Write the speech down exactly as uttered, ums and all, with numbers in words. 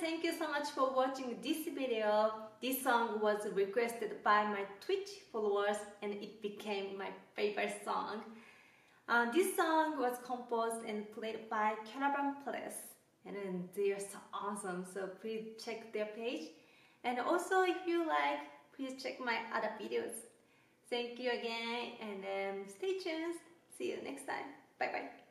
Thank you so much for watching this video. This song was requested by my Twitch followers and it became my favorite song. Uh, this song was composed and played by Caravan Palace, and they are so awesome, so please check their page. And also if you like, please check my other videos. Thank you again and um, stay tuned. See you next time. Bye bye.